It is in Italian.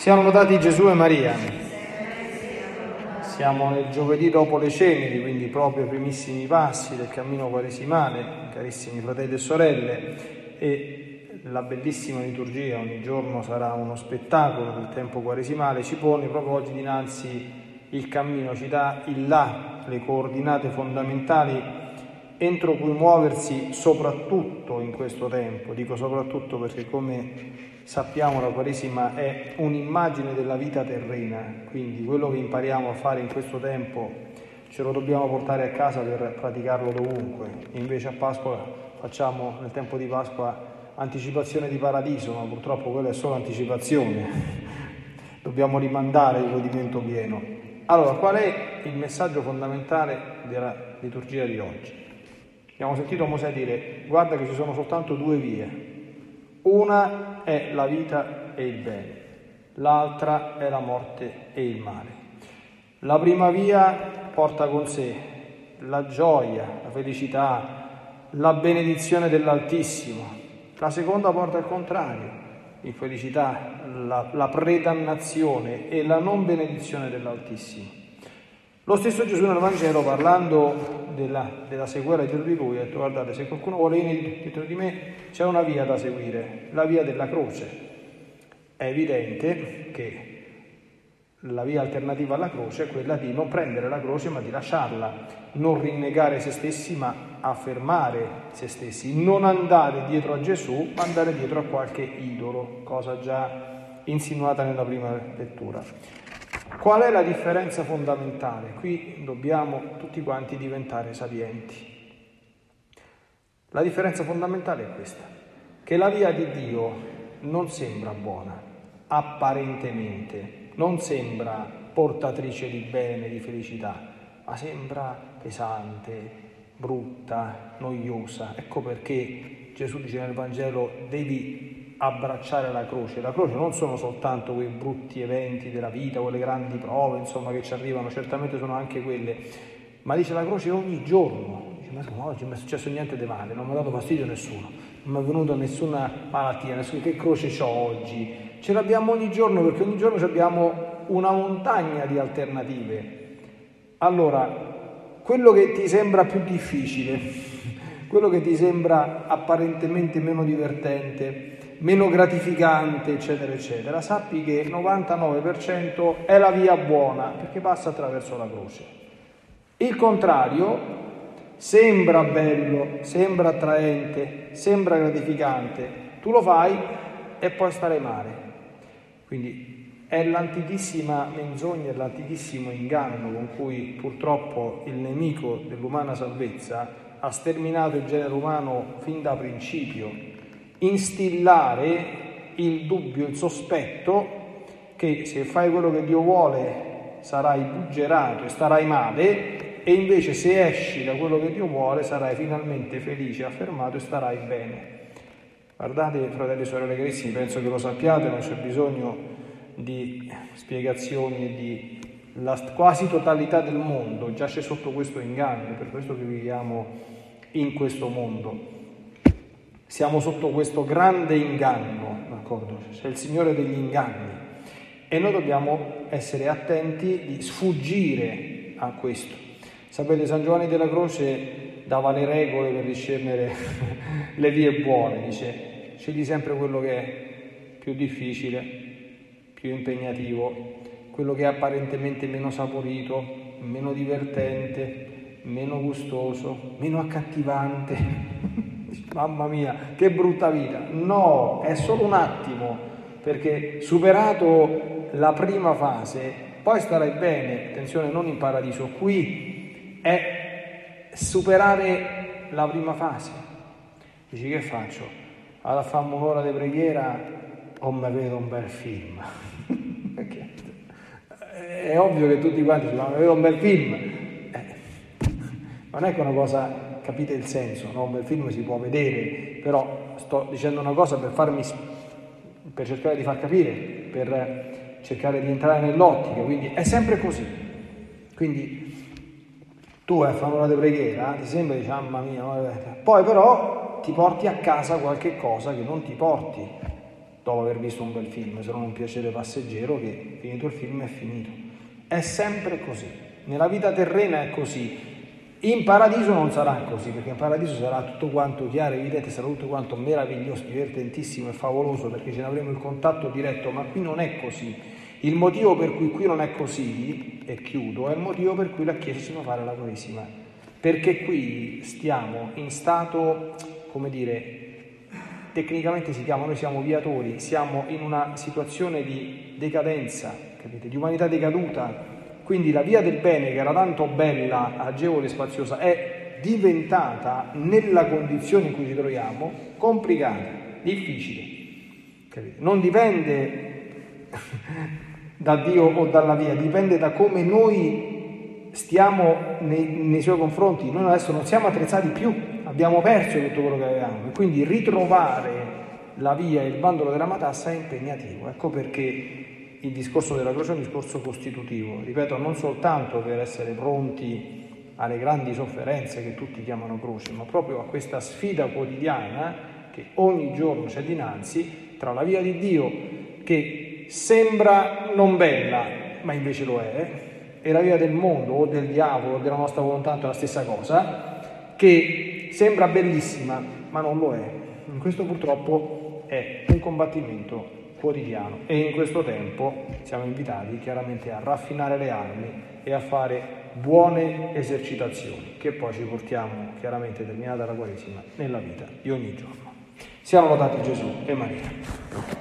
Siano lodati Gesù e Maria. Siamo nel giovedì dopo le ceneri, quindi proprio i primissimi passi del cammino quaresimale, carissimi fratelli e sorelle, e la bellissima liturgia, ogni giorno sarà uno spettacolo del tempo quaresimale, ci pone proprio oggi dinanzi il cammino, ci dà il là, le coordinate fondamentali entro cui muoversi soprattutto in questo tempo. Dico soprattutto perché, come sappiamo, la Quaresima è un'immagine della vita terrena, quindi quello che impariamo a fare in questo tempo ce lo dobbiamo portare a casa per praticarlo dovunque. Invece a Pasqua facciamo, nel tempo di Pasqua, anticipazione di paradiso, ma purtroppo quella è solo anticipazione, dobbiamo rimandare il godimento pieno. Allora, qual è il messaggio fondamentale della liturgia di oggi? Abbiamo sentito Mosè dire: guarda che ci sono soltanto due vie, una è la vita e il bene, l'altra è la morte e il male. La prima via porta con sé la gioia, la felicità, la benedizione dell'Altissimo. La seconda porta al contrario, infelicità, la predannazione e la non benedizione dell'Altissimo. Lo stesso Gesù nel Vangelo, parlando della seguela dietro di lui, ha detto: guardate, se qualcuno vuole venire dietro di me c'è una via da seguire, la via della croce. È evidente che la via alternativa alla croce è quella di non prendere la croce ma di lasciarla, non rinnegare se stessi ma affermare se stessi, non andare dietro a Gesù ma andare dietro a qualche idolo, cosa già insinuata nella prima lettura. Qual è la differenza fondamentale? Qui dobbiamo tutti quanti diventare sapienti. La differenza fondamentale è questa, che la via di Dio non sembra buona, apparentemente, non sembra portatrice di bene, di felicità, ma sembra pesante, brutta, noiosa. Ecco perché Gesù dice nel Vangelo: devi abbracciare la croce. La croce non sono soltanto quei brutti eventi della vita, quelle grandi prove, insomma, che ci arrivano, certamente sono anche quelle, ma dice la croce ogni giorno. Dice: ma oggi non mi è successo niente di male, non mi ha dato fastidio nessuno, non mi è venuta nessuna malattia, che croce c'ho oggi? Ce l'abbiamo ogni giorno, perché ogni giorno abbiamo una montagna di alternative. Allora, quello che ti sembra più difficile, quello che ti sembra apparentemente meno divertente, meno gratificante, eccetera, eccetera, sappi che il 99% è la via buona, perché passa attraverso la croce. Il contrario sembra bello, sembra attraente, sembra gratificante, tu lo fai e poi starai male. Quindi è l'antichissima menzogna, l'antichissimo inganno con cui purtroppo il nemico dell'umana salvezza ha sterminato il genere umano fin da principio: instillare il dubbio, il sospetto che se fai quello che Dio vuole sarai buggerato e starai male, e invece se esci da quello che Dio vuole sarai finalmente felice, affermato e starai bene. Guardate, fratelli e sorelle carissimi, penso che lo sappiate, non c'è bisogno di spiegazioni e di la quasi totalità del mondo giace sotto questo inganno, per questo che viviamo in questo mondo. Siamo sotto questo grande inganno, d'accordo? C'è il Signore degli inganni e noi dobbiamo essere attenti di sfuggire a questo. Sapete, San Giovanni della Croce dava le regole per discernere le vie buone, dice: scegli sempre quello che è più difficile, più impegnativo, quello che è apparentemente meno saporito, meno divertente, meno gustoso, meno accattivante. Mamma mia, che brutta vita! No, è solo un attimo, perché superato la prima fase, poi starai bene. Attenzione, non in paradiso. Qui è superare la prima fase. Dici: che faccio? Allora fammo un'ora di preghiera o mi vedo un bel film? È ovvio che tutti quanti dicono: ma vedo un bel film. Non è che una cosa, capite il senso, no? Un bel film si può vedere, però sto dicendo una cosa per cercare di far capire, per cercare di entrare nell'ottica, quindi è sempre così. Quindi tu a fare una preghiera ti sembra, dici: mamma mia, poi però ti porti a casa qualche cosa che non ti porti dopo aver visto un bel film, se non un piacere passeggero che finito il film è finito. È sempre così, nella vita terrena è così. In paradiso non sarà così, perché in paradiso sarà tutto quanto chiaro, evidente, sarà tutto quanto meraviglioso, divertentissimo e favoloso, perché ce ne avremo il contatto diretto, ma qui non è così. Il motivo per cui qui non è così, e chiudo, è il motivo per cui la Chiesa si fa fare la Quaresima, perché qui stiamo in stato, come dire, tecnicamente si chiama, noi siamo viatori, siamo in una situazione di decadenza, capite? Di umanità decaduta. Quindi la via del bene, che era tanto bella, agevole e spaziosa, è diventata, nella condizione in cui ci troviamo, complicata, difficile. Capite? Non dipende da Dio o dalla via, dipende da come noi stiamo nei suoi confronti. Noi adesso non siamo attrezzati più, abbiamo perso tutto quello che avevamo. E quindi ritrovare la via e il bandolo della matassa è impegnativo. Ecco perché il discorso della croce è un discorso costitutivo, ripeto, non soltanto per essere pronti alle grandi sofferenze che tutti chiamano croce, ma proprio a questa sfida quotidiana che ogni giorno c'è dinanzi tra la via di Dio, che sembra non bella, ma invece lo è, e la via del mondo o del diavolo o della nostra volontà, è la stessa cosa, che sembra bellissima, ma non lo è. In questo purtroppo è un combattimento quotidiano, e in questo tempo siamo invitati chiaramente a raffinare le armi e a fare buone esercitazioni che poi ci portiamo, chiaramente terminata la Quaresima, nella vita di ogni giorno. Siamo lodati Gesù e Maria.